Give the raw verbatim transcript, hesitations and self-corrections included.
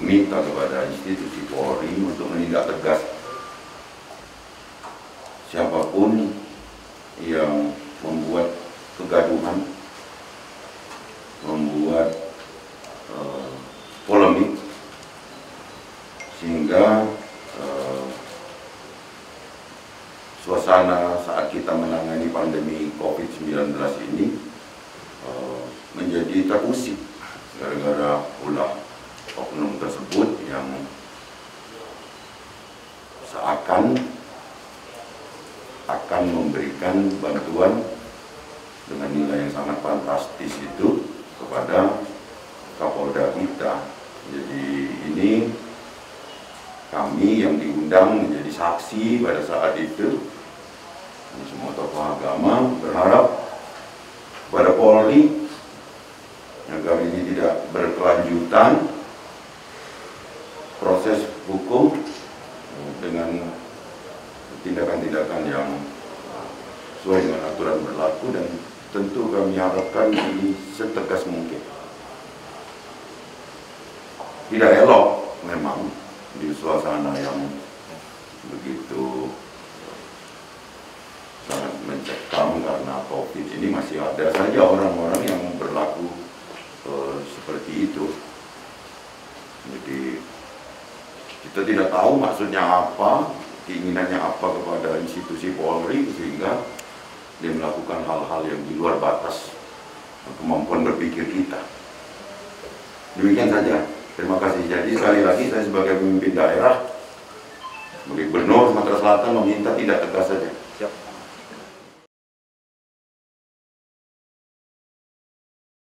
minta kepada institusi Polri untuk menindak tegas siapapun yang membuat kegaduhan, membuat uh, polemik, sehingga uh, suasana saat kita menangani pandemi COVID sembilan belas ini uh, menjadi terusik gara-gara ulah oknum tersebut yang seakan akan memberikan bantuan dengan nilai yang sangat fantastis itu kepada Kapolda kita. Jadi ini kami yang diundang menjadi saksi pada saat itu, kami semua tokoh agama berharap kepada Polri agar ini tidak berkelanjutan proses hukum dengan tindakan-tindakan yang sesuai dengan aturan berlaku, dan tentu kami harapkan ini setegas mungkin. Tidak elok memang di suasana yang begitu sangat mencekam karena COVID ini masih ada saja orang-orang yang berlaku eh, seperti itu. Jadi kita tidak tahu maksudnya apa, keinginannya apa kepada institusi Polri sehingga dia melakukan hal-hal yang di luar batas kemampuan berpikir kita. Demikian saja, terima kasih. Jadi sekali lagi saya sebagai pemimpin daerah, sebagai Gubernur Sumatera Selatan meminta tidak tegas saja.